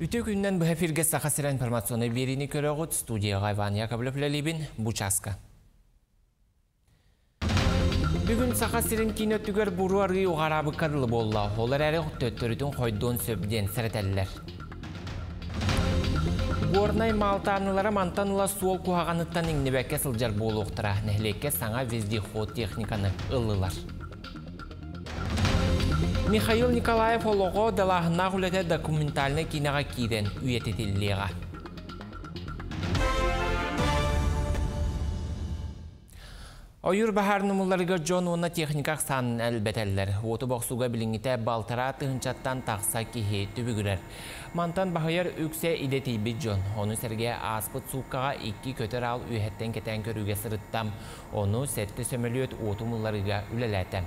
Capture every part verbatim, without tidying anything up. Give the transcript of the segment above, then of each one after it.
Ütü günden bu hefirge sahasıran informasyonu birini körüğüt. Studiya Gayvan Yakablöplelibin Buçaska. Bugün sahasıran kino tüger buruarı uğarabı karılı bolla. Olar eri tötörüdün koyduğun söpden sırateller. Gornay maltanılara mantanıla suol kuhağanıttan ingnebeke sılcar bolu uqtıra. Nehleke sana vezdihot teknikanı ıllılar. Mikhail Nikolaev oloğo dalahına gülete dokumentalini kinağa kiden üyet edilliğe. Oyur bahar numullarıga John ona teknikak sanın elbeteller. Otu boğsuga bilinite baltara tığıncattan taqsa kihe tübügürer. Mantan bahayar ökse idetiybi John. Onu Sergey aspıt sukağa iki köter al üyetten keten körüge sırıttam. Onu sette sömülüyöt otu mullarıga üleletem.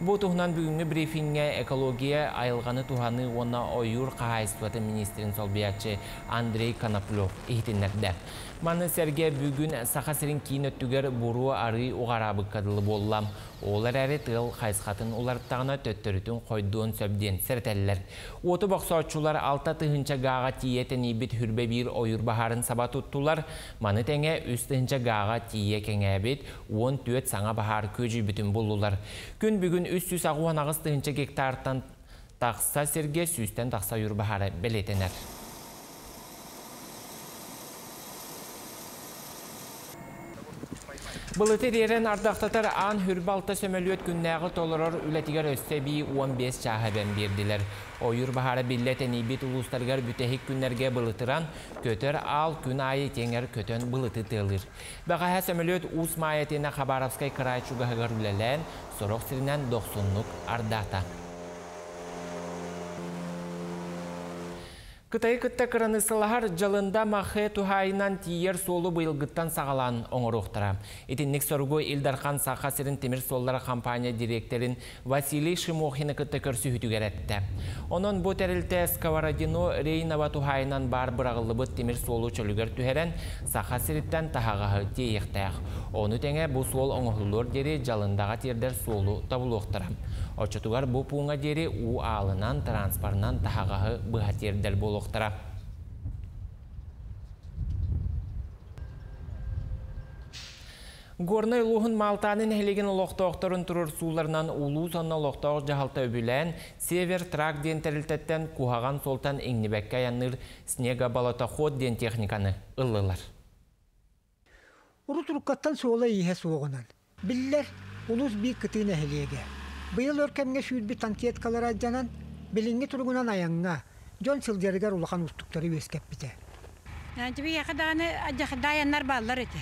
Bu tuğunan bugünkü briefinge ekologiye ayılganı tuhanı ona oyur kahaysuatı ministerin solbiyatçı Andrey Kanaplov ihtinlerde. Manı Sergey bugün sahasırın kinöttüger buru arı uğarabı kadılı bollam. Olar eri tığıl kayıskatın ulartağına töttörütün koyduğun söbden serteller. Otu boğsaçular alta tığınca gağa tiyeten ibit hürbe bir oyur baharın sabah tuttular. Manı tenge üst tığınca gağa tiye kengebit on tüet sana bahar köcü bütün buldular. Gün bugün üst yüz ağuan ağız tığınca gektartan taqsa Sergey süsten taqsa yur baharı beletener. Bılıtı deren ardaqtatar an hürbalta sömölüyöt günnağı tolaror ületigar östebi on beş çahıben birdiler. Oyur bahara billeten ibit uluslargar bütehik günlerge bılıtıran kötör al gün ayı tenger kötön bılıtı tılır. Bakaha sömölüyöt us mayetine Khabarovskay krayçugahıgar ülelen sorok sirinen doksunluk ardaqta. Kutay Kutukaran ıslahar jalında mahe tuhayınan tiyer solu bıyılgıttan sağalan onuruqtıra. Etinlik sorgu Ildarkan Sahasirin Temir Solları kampanya direktörün Vasily Şimokhin'i Kutukarsü hütügeretti. Onun bu terilte Skavaradino Reynava tuhayınan bar bırağılıbı Temir Solu çölüger tüheren Sahasiritten tahağahı tiyekteğ. Onu tenge bu sol onuğulur deri jalındağa tiyerder solu tabuluqtıra. Oçutugar bu puğuna deri u ağlınan transparnan tahağahı bıhatiyerder bolu. Gornay Luhun Maltanın heligin loqtoqtorun turur sularından ulu sonna loqtoq jahalta öbülen Sever Trak den teriltetten kuhagan soltan egnibekka yanır Snega Balotahod den texnikanı ıllılar. Uruturukattan soğla ihe soğunan. Biller uluz bir kıtığına helige. Bıyıl örkemge şüyd bir tankiyetkalar adcanan bilingi turgunan ayanga. John Silderger ulakan ustukları üyeskep bide. Nancibi yakadağını dayanlar bağlar eti.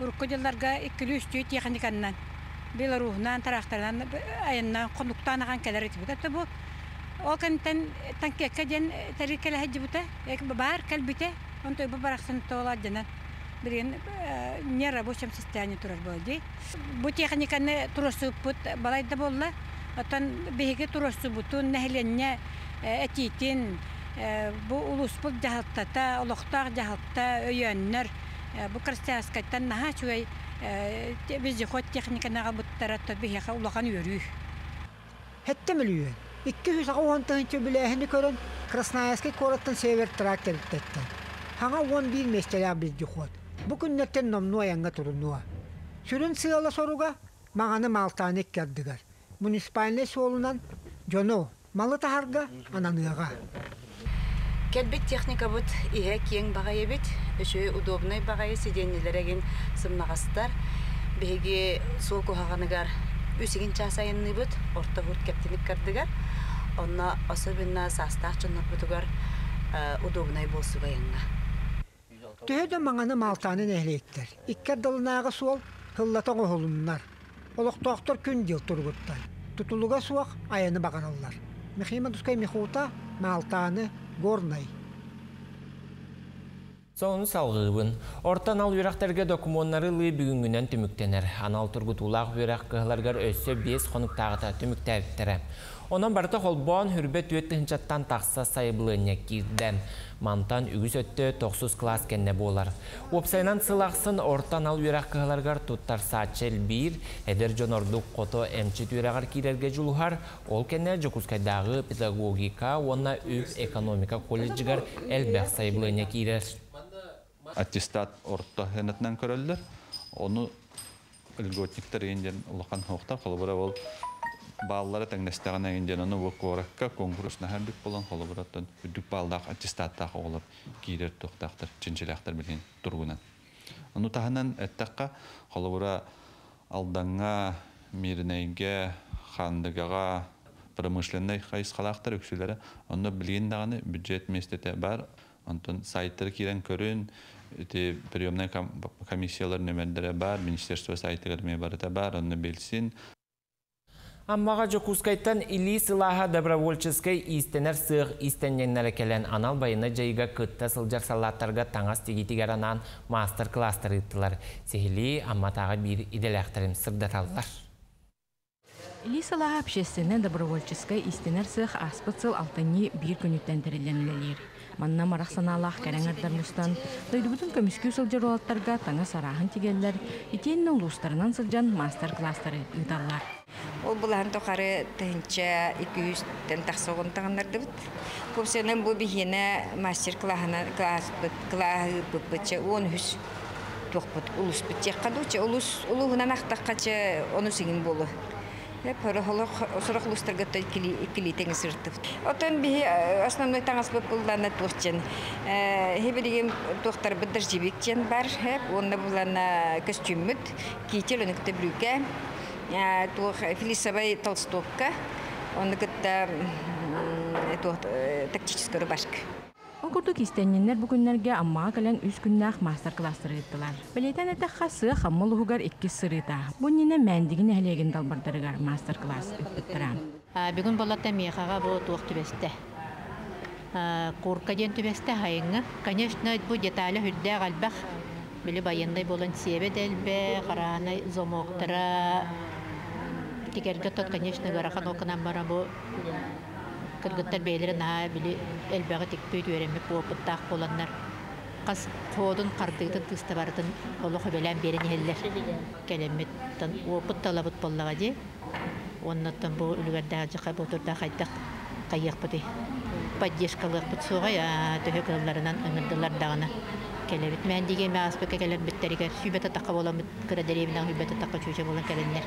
Urukkucularga ikili üstü et yakınlıkandan. Bela ruhundan, taraftardan, ayından, konuktan ağan keler eti bu. Tabi bu, o kanıtan tankiyaka jen tarikele hacı bu da. Bahar kalbite, onu da bu baraksını toğla canan. Birin, nera bu şemsistiyani turar bu oldu. Bu yakınlıkanı turosu put, balayda bolla. Otan behege turosu butu, nehlenye etitin. Bu uluspul jahaltata, uluqtaq jahaltta öyenler bu kristiyaskaytan naha çöy bizce hot texnikanaga buttara tabiha ulaqan yürü. Hette milyon iki yüz ağantın çöbülehini körün Krasnoyarsk'ı korattan sever traktör tette. Hanga on bir mesele bizce hot. Bu günnetten nomnu yanga turunua. Şurun sığala soruga mağanı maltanik kerdigar. Munisipalne solunan jono malıta harga ananığa. Kelbet teknika bud ihe keng bagay bit, şöyle udobnay bagay sidenilere gen sımnağastar, bihge sol kuhağanıgar, üsigin çasayınlı bud, orta hurt kaptinik kardıgar, onna asabinna sastahçınlık budugar udobnay bolsu bayanga. Tühede mağanı maltanın ehliyetler, ikkar dalınağısı sol, hıllatan oğulunlar, oluk doktor kün dil turguttan, tutuluğa suak ayını bakanallar. Mikhail Nikolaev Mikhuta, maltanı Gornay. Соны салгыбын. Ортан ал юрактарга документтары лы бүгүнгүнөн түмүктенер. Анал тургутулак юрак кыларгар өссө бес конуктагыта түмүктәптер. Онан барта холбон хүрбөт өттүнчаттан такса сайбылыны кирдем. Мантан үгүз өттө токсуз класс кенне болар. Опсайнан сылаксын ортан ал юрак кыларгар туттарса чел бир, эдер жонордук кото эмчи юрагар кирерге жулухар, ол кенне Чукускайдагы педагогика, онна үп экономика колледжигар элбек сайбылыны кирер. Attestat orta henetnen körüller. Onu ilgotnikler indiğin lakan hoxta kalbara ol ballara teknestağına indiğin onu vakorakka kongres nehirlik olan kalbara tan büyük balda attestat tağı olur girer toxtaxtır cincelektir bilin turgunan. Onu tahanan ettaqa kalbara aldanga mirneyge xandıgağa pramıslenney xayis xalaxtır öksülere onu bilin dağını büdjet mestete bar. Антон сайттар кирен көрүн, эти приёмный комиссиялар нөмерлери бар, министерство сайттары мебарыта бар, аны билсин. Аммага Чукускайтан или сылаха добровольческой истенер сыг истененнер келен анал байына жайга кытта сылжар салаттарга таңас тегитигаранан мастер-класстар ыттылар. Сехили амматага бир иделектерим сырдаталар. Лисалаха общественная добровольческая истинер сых аспыцыл алтыни бир күнүттендирилленилер. Манна марак саналах кәрәңәрдәрмустан, дойдубутун көмүскү сылжыр олаттарга таңа сарахын тигеллер, итеннин улустарынан сылжан мастер-класстары ыйталлар. Ол буларын тохары тынча икки жүздөн таксагын тагыннарды бит. Көпсенен бу бихине мастер-классына класс бит, он үч тохпут улус бит. Кадуча улус улугунан актаккача он сегиз болу. Парохолог сорохлустар гатта икили икили теңсиртип. Отон би основной таңас булдан турчен. Хебидигем доктор биддер жибекчен бар, хеп онда булана костюммит, киителенекте брюке, тух филисабай толстовка, онда гатта тух тактическая рубашка. Оңгурдук истенненнер бүгүннерге аммаа келен үс күннах мастер-класстар ыттылар. Билетен эте хасы хаммыл угар икки сырыта. Буннине мәндигин элеген далбардырыгар мастер-класс ыттыра. Бүгүн боллатта мехага бу тук түбестә. Курка ден түбестә хайыңы. Конечно, бу детали хүлдә галбах. Биле баяндай болон себе делбе, караны зомоктыра. Тигерге тот, конечно, гарахан окынан бара бу. Kırgıtlar beylerin ha bile elbette tekbir vermek bu aptal olanlar. Kas kodun kartıydı tıstabardan Allah'a belen birini heller. Kelimetten bu aptal abut ballagacı. Ondan bu ülkede acaba bu turda kayıt kayık pati. Pajiş kalık patsuğa ya tehlikelerin anıdlar dağına. Kelimet mendiğe measpeke kelimetleri ki hübete takavolam kırderiyimden hübete takacıcı olan kelimler.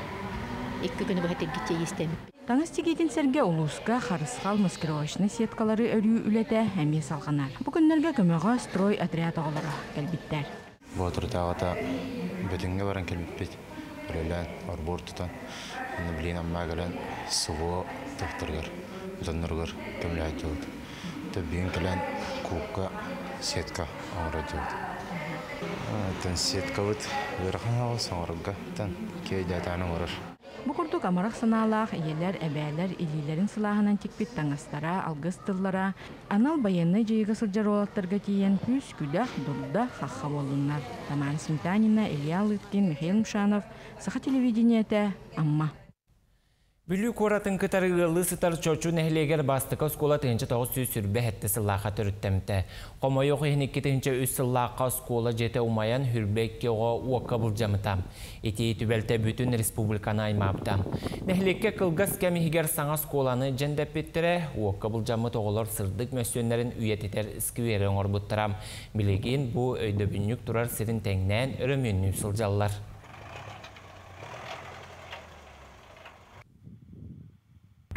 İki gün bu hattın gittiği istem. Tanıştıgidin Sergey Uluska, Xarısqal Mıskıroşna setkaları örüyü ülete əmye salğanar. Bugünlərge kömöğe stroy adriyat oğalara kəlbittər. Bu adriyatağıda bütünge varan kəlbitbit. Ürelən, arbor tutan, bilin amma gələn sıvı tıhtırgır, uzanırgır, kömlə atıldı. Tabiyin gələn kuka setka ağır atıldı. Tən setka vıt, vırğın ağıl sanırgı, tən keydatana uğrar. Bu kurduk amaraq sanalaq, iyeler, əbəylər, ililerin silahının tikbit tanastara, algıstırlara, anal bayanlı ceyği sılcar olatlarga deyen yüz gülah durda xaxav olunlar. Tamar Simtanina, Ilya Lytkin, Mikhail Mşanov, Saha televideniyete, amma. Bülü koratın kıtarılı sıtar çocuğun ehliyeger bastıqa skola tığınca toğuz yüz sürbe hette sılaqa törüttəmte. Qomoyu xihnikki tığınca üç sılaqa skola jete umayan hürbekki oğa uakka bulcamıtam. Eti tübelte bütün respublikana aymabıtam. Nehliyekke kılgaz kemihiger sana skolanı jendepittire uakka bulcamı toğular sırdık mösyönlerin üyetiter iskiverin orbuttıram. Biligin bu öyde bünnük durar sirin tengnen örümünlü sılcallar.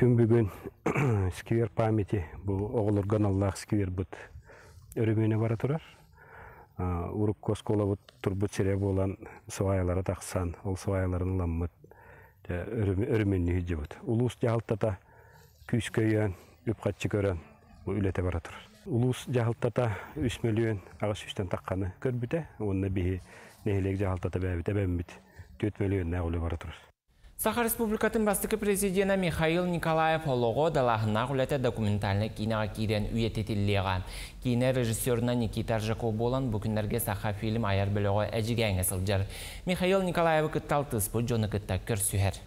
Күн бүгін сквер памяти, бұл оғылырған Аллах сквер бұд өрімені бара тұрар. Урыққа скола бұд тұрбұд серебі олан сұғайлары тақсан, ол сұғайларын ұлан бұд өрімені үйде бұд. Улыс жағылттата күз көйен, үпқатшы көрен, бұл үлеті бара тұрар. Улыс жағылттата үш мөліен ағаш үштен таққаны көр бүті, онына бейі нәйлек жағылттата бәйбіті бәйбіті, төт мөліен нәғылы бара тұрар. Саха Республикатын бастықы президенті Михаил Николаев олығы далағына құлеті документальны кинаға керен үйететіліға. Кине режиссеріна Никита Аržikov болан бүкіндерге Саха фильм айар біліға әжігәңі сылджар. Михаил Николаев күттал тұспы жоны күтті көр сүйер.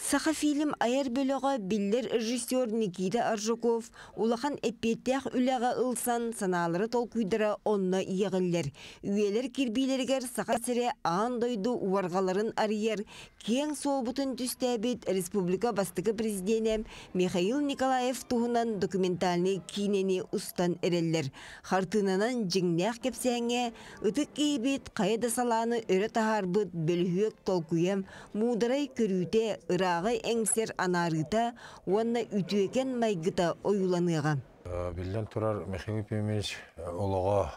Саха фильм айар біліға білдер режиссер Никита Aržikov улахан әппеттәқ үліға ұлсан саналары тол күйдіра онына иеғілер. Үйелер кербейлергер саха сірі аңдайды уарғаларын арияр. Кең соғбытын түстәбет республика бастықы президенем Михаил Николаев туғынан документальны кинені ұстан әрелер. Хартынанан жіңнәқ кепсәңе, ұтық кейбет қайда саланы өрі тағарбыт бөліғек толкуем, мұдарай көріте ұра Ağay əngsər anarıda, onunla ütüyəkən maygıda oyulanıqa. Bildən turar, Mekhiv İpimiz olağa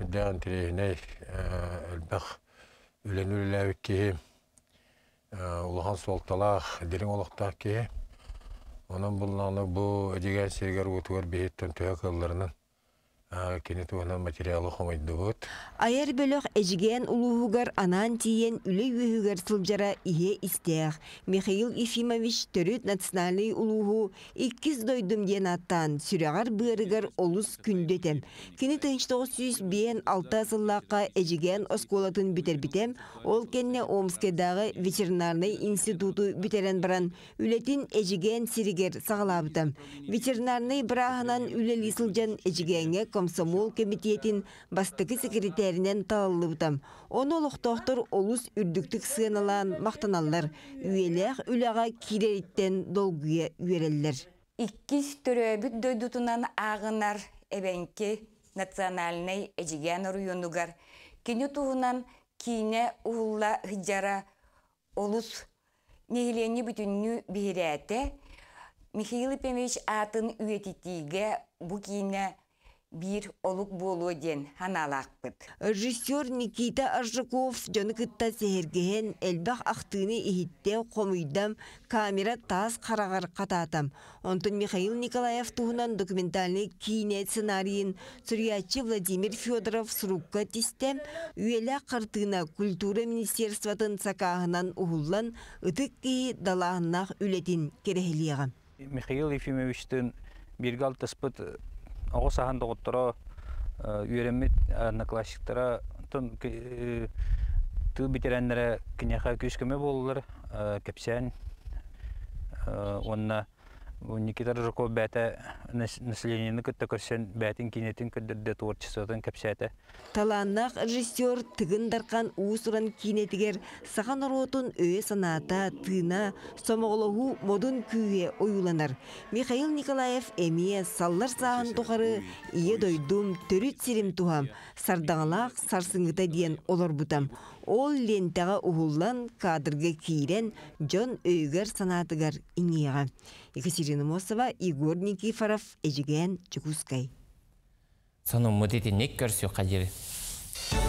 hüddən tireyinəy əlbəq ülən ülələvik ki, olağan soltalaq, dirin olaqtaq ki, onun bulunanı bu Ejgen Sergey Uluska bihətdən tüyək ıllarının Ayar bölük Ejgen Uluğugar anan tiyen üle yüğügar sılcara ihe isteğ. Mikhail İfimoviç Törüt Natsınali Uluğu ikiz doydum diyen attan süreğar bığırıgar oluz kündetem. Kini тысяча тоғыз жүз бесінші yıllıqa Ejgen Oskolatın biter bitem, ol kenne Omskedağı Veterinarnay İnstitutu biteren baran ületin Ejgen Seriger sağlabıtam. Veterinarnay bırağınan üleli sılcan Ejgen'e Komsomol Komitetin bastıkı sekreterinden talılıbıtam. Onu oluq tohtur olus ürdüktük sığınılan maqtanallar. Üyeler ülağa kireritten dolguya üyereller. İkiz türü büt döydutunan ağınar ebenki nacionalnay Ejgen ruyunugar. Kini tuğunan kine uğulla hıcara olus nehileni bütünlü bihirete. Mikhail İpimiç atın üyetitiğe bu kine bir oluk bolu den hanalaqpıt. Rejissör Nikita Aržikov jönükütta sehergehen elbaq aqtığını ihittew qomuydam kamera tas qarağar qatatam. Ontun Mikhail Nikolaev tuğunan dokumentalni kine ssenariyin suriyatçı Vladimir Fedorov surukka tistem üyela qartığına Kultura Ministersvatın sakahınan uhullan ıtık ki dalağınaq ületin kerehliğe. Mikhail İfimoviç'tin bir gal tıspıt Ağol sahan doğutlara, üyelemit anaklaşıklara, tığ bitirenlere kınağa köşkeme bolulur, kepsen, onunla Nikita Aržikov bete neslenini kıtta körsen, betin kinetin kıdırda tuğurçısıdan kepsete. Talanlaq rejissör tığın darkan uğusuran kinetiger, sahan orotun öğe sanata, tığına, somoğluğu modun küye oyulanır. Mikhail Nikolaev emiye sallar sahan tuğarı, iye doydum, törüt sirim tuham, sardanlaq sarsıngıda diyen olur butam. Ol lentağa uhullan, kadırga kiren, John öğer sanatıgar iniyağa. Екатерина Мосова, Игор Никифаров, Ejgen Çukuskay. Сану мудити неккер сюқадир.